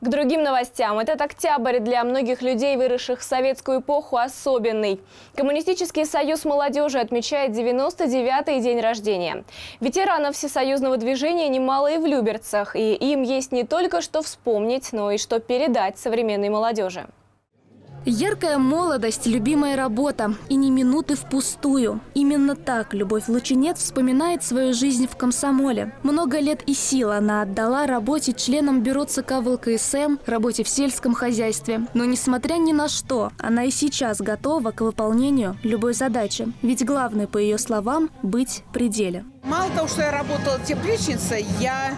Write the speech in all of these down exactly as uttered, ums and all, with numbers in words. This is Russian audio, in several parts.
К другим новостям. Этот октябрь для многих людей, выросших в советскую эпоху, особенный. Коммунистический союз молодежи отмечает девяносто девятый день рождения. Ветеранов всесоюзного движения немало и в Люберцах. И им есть не только что вспомнить, но и что передать современной молодежи. Яркая молодость, любимая работа и ни минуты впустую. Именно так Любовь Лучинец вспоминает свою жизнь в комсомоле. Много лет и сил она отдала работе членом бюро ЦК ВЛКСМ, работе в сельском хозяйстве. Но несмотря ни на что, она и сейчас готова к выполнению любой задачи. Ведь главное, по ее словам, быть при деле. Мало того, что я работала тепличницей, я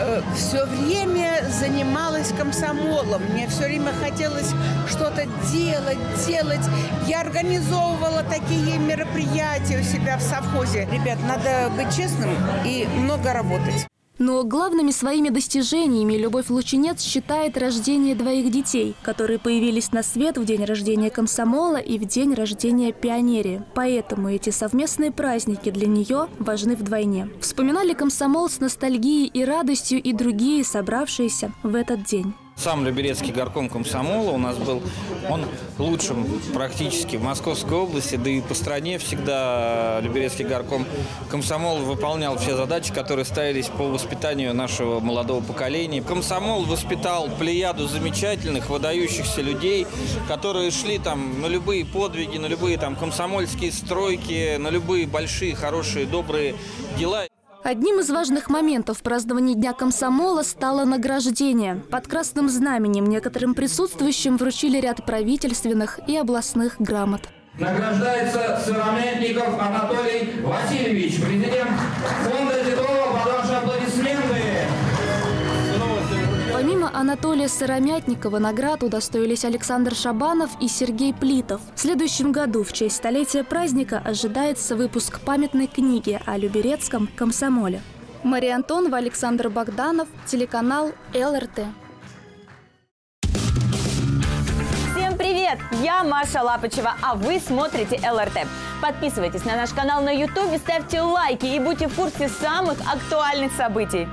э, все время занималась комсомолом. Мне все время хотелось что-то делать, делать. Я организовывала такие мероприятия у себя в совхозе. Ребят, надо быть честным и много работать. Но главными своими достижениями Любовь Лучинец считает рождение двоих детей, которые появились на свет в день рождения комсомола и в день рождения пионерии. Поэтому эти совместные праздники для нее важны вдвойне. Вспоминали комсомол с ностальгией и радостью и другие, собравшиеся в этот день. Сам Люберецкий горком комсомола у нас был, он лучшим практически в Московской области, да и по стране всегда Люберецкий горком комсомол выполнял все задачи, которые ставились по воспитанию нашего молодого поколения. Комсомол воспитал плеяду замечательных, выдающихся людей, которые шли там на любые подвиги, на любые там комсомольские стройки, на любые большие, хорошие, добрые дела. Одним из важных моментов празднования Дня комсомола стало награждение. Под красным знаменем некоторым присутствующим вручили ряд правительственных и областных грамот. Награждается Сыромятников Анатолий Васильевич, президент фонда Титова, подавший аплодисменты. Помимо Анатолия Сыромятникова наград удостоились Александр Шабанов и Сергей Плитов. В следующем году в честь столетия праздника ожидается выпуск памятной книги о Люберецком комсомоле. Мария Антонова, Александр Богданов, телеканал ЛРТ. Всем привет! Я Маша Лапочева, а вы смотрите ЛРТ. Подписывайтесь на наш канал на ютубе, ставьте лайки и будьте в курсе самых актуальных событий.